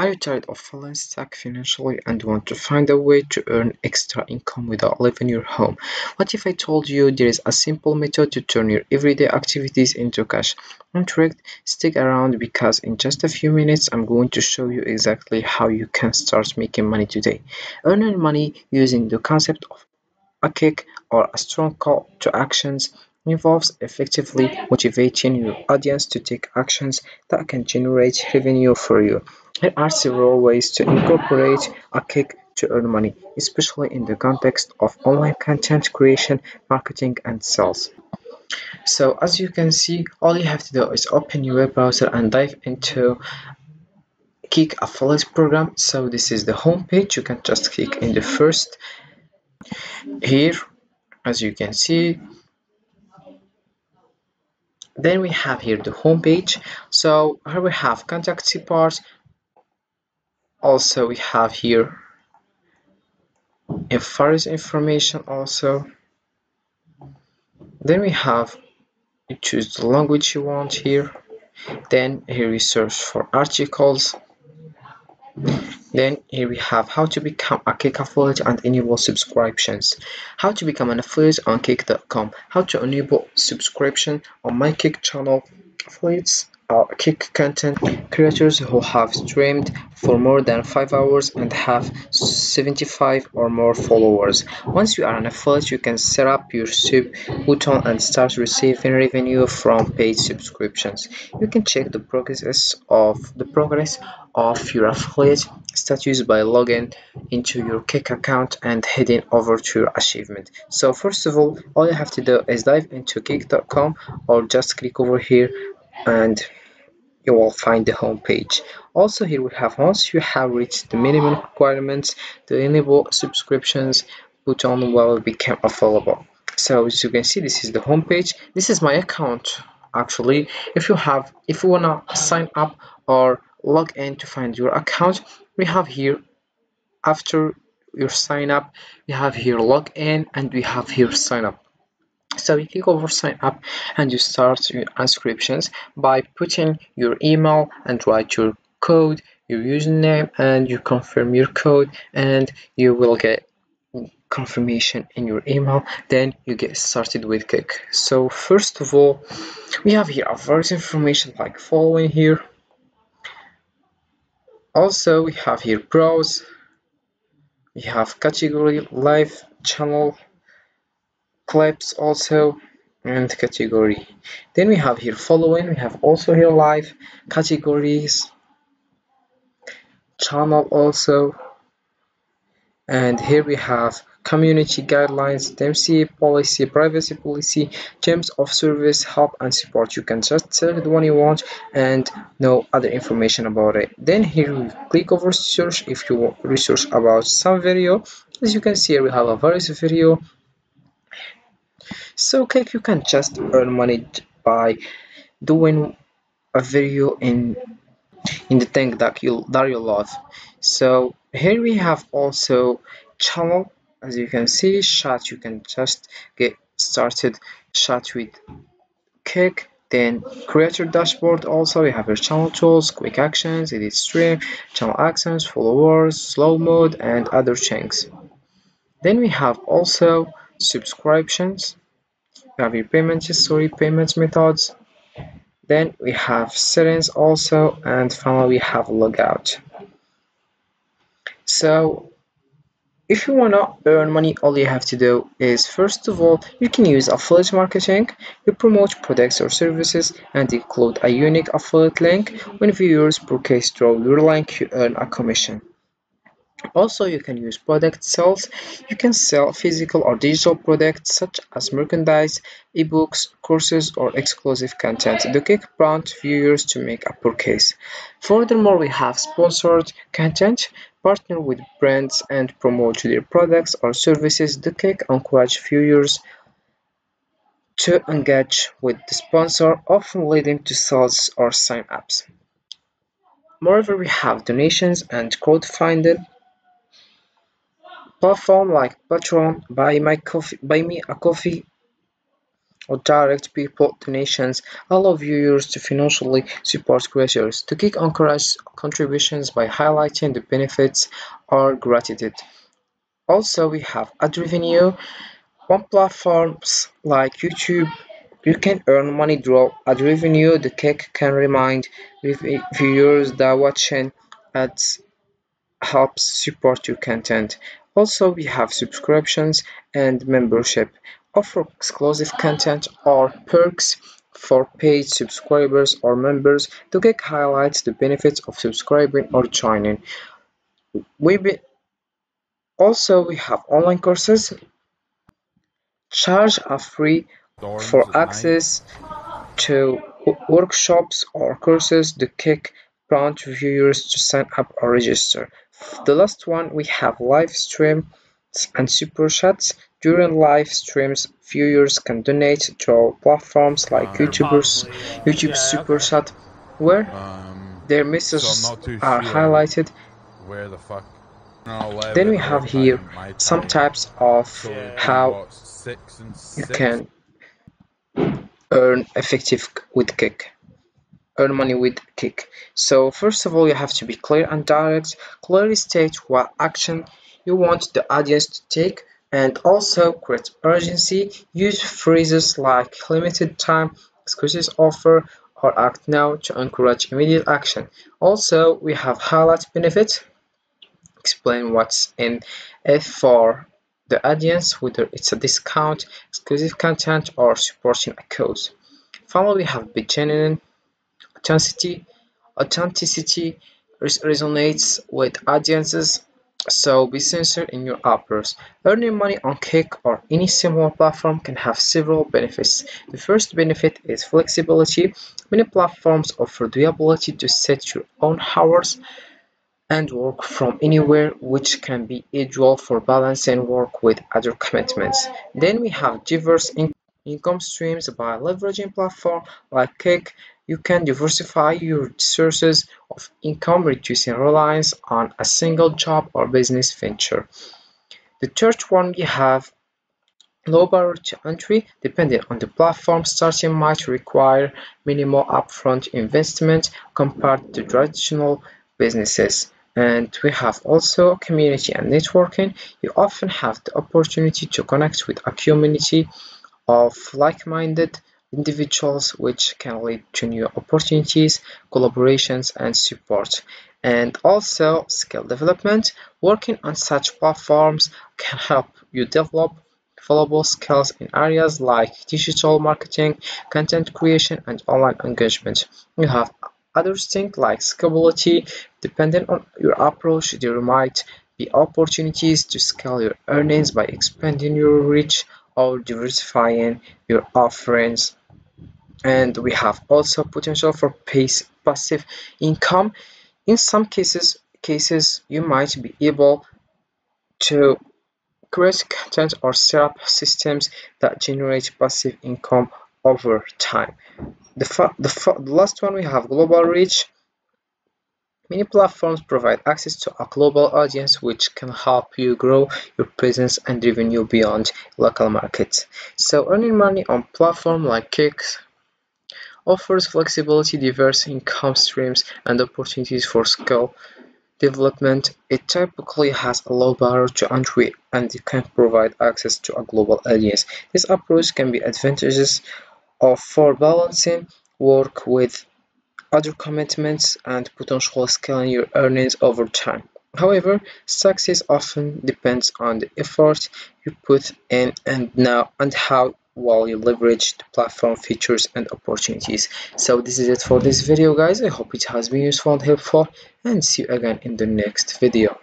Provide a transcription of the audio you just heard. Are you tired of falling stuck financially and want to find a way to earn extra income without leaving your home? What if I told you there is a simple method to turn your everyday activities into cash? Intrigued? Stick around, because in just a few minutes I'm going to show you exactly how you can start making money today. Earning money using the concept of a kick, or a strong call to actions, involves effectively motivating your audience to take actions that can generate revenue for you. There are several ways to incorporate a kick to earn money, especially in the context of online content creation, marketing, and sales. So as you can see, all you have to do is open your web browser and dive into Kick affiliate program. So this is the home page. You can just click in the first here, as you can see. Then we have here the home page. So here we have contact part. Also we have here various information also. Then we have, you choose the language you want here. Then here we search for articles. Then here we have how to become a Kick affiliate and enable subscriptions. How to become an affiliate on Kick.com. How to enable subscription on my Kick channel. Affiliates are Kick content creators who have streamed for more than 5 hours and have 75 or more followers. Once you are an affiliate, you can set up your sub button and start receiving revenue from paid subscriptions. You can check the progress of your affiliate status by logging into your Kick account and heading over to your achievement. So first of all you have to do is dive into Kick.com, or just click over here and you will find the home page. Also here we have, once you have reached the minimum requirements, the enable subscriptions button will become available. So as you can see, this is the home page. This is my account actually. If you wanna sign up or log in to find your account, we have here, after your sign up, we have here log in, and we have here sign up. So you click over sign up and you start your inscriptions by putting your email and write your code, your username, and you confirm your code, and you will get confirmation in your email. Then you get started with Kick. So first of all, we have here various information like following here. Also we have here browse, we have category, live channel, clips also, and category. Then we have here following, we have also here live, categories, channel also, and here we have community guidelines, DMCA policy, privacy policy, terms of service, help and support. You can just select the one you want and no other information about it. Then here we click over search if you want research about some video. As you can see, we have a various video. So Kick, you can just earn money by doing a video in the thing that you love. So here we have also channel. As you can see, chat, you can just get started chat with Kick. Then creator dashboard also, we have your channel tools, quick actions, edit stream, channel actions, followers, slow mode, and other things. Then we have also subscriptions, we have your payment history, payment methods. Then we have settings also, and finally we have logout. So if you want to earn money, all you have to do is, first of all, you can use affiliate marketing. You promote products or services and include a unique affiliate link. When viewers purchase through your link, you earn a commission. Also, you can use product sales. You can sell physical or digital products such as merchandise, ebooks, courses, or exclusive content. The Kick brand viewers to make a purchase. Furthermore, we have sponsored content. Partner with brands and promote their products or services. The Kick encourages viewers to engage with the sponsor, often leading to sales or sign-ups. Moreover, we have donations and crowdfunding. Platform like Patreon, Buy Me a Coffee, or direct people donations allow viewers to financially support creators. To Kick encourages contributions by highlighting the benefits or gratitude. Also, we have ad revenue. On platforms like YouTube, you can earn money through ad revenue. The Kick can remind viewers that watching ads helps support your content. Also, we have subscriptions and membership. Offer exclusive content or perks for paid subscribers or members. The Kick highlights the benefits of subscribing or joining. We have online courses. Charge a fee for access to workshops or courses. The Kick prompts viewers to sign up or register. The last one, we have live streams and super chats. During live streams, viewers can donate to our platforms like YouTube super chat, where their messages are highlighted. Where the fuck? Then we have here some types of how you can earn effective with Kick. Earn money with Kick. So first of all, you have to be clear and direct. Clearly state what action you want the audience to take, and also create urgency. Use phrases like limited time, exclusive offer, or act now to encourage immediate action. Also, we have highlight benefits. Explain what's in it for the audience, whether it's a discount, exclusive content, or supporting a cause. Finally, we have be genuine. Authenticity resonates with audiences, so be sincere in your offers. Earning money on Kick or any similar platform can have several benefits. The first benefit is flexibility. Many platforms offer the ability to set your own hours and work from anywhere, which can be ideal for balancing work with other commitments. Then we have diverse income streams. By leveraging platforms like Kick, you can diversify your sources of income, reducing reliance on a single job or business venture. The third one, we have low barrier to entry. Depending on the platform, starting might require minimal upfront investment compared to traditional businesses. And we have also community and networking. You often have the opportunity to connect with a community of like-minded individuals, which can lead to new opportunities, collaborations, and support. And also skill development. Working on such platforms can help you develop valuable skills in areas like digital marketing, content creation, and online engagement. You have other things like scalability. Depending on your approach, there might be opportunities to scale your earnings by expanding your reach or diversifying your offerings. And we have also potential for passive income. In some cases you might be able to create content or set up systems that generate passive income over time. The last one, we have global reach. Many platforms provide access to a global audience, which can help you grow your presence and revenue beyond local markets. So earning money on platforms like Kick offers flexibility, diverse income streams, and opportunities for skill development. It typically has a low barrier to entry, and it can provide access to a global audience. This approach can be advantageous for balancing work with other commitments and potential scaling your earnings over time. However, success often depends on the effort you put in and how well you leverage the platform features and opportunities. So this is it for this video, guys. I hope it has been useful and helpful, and see you again in the next video.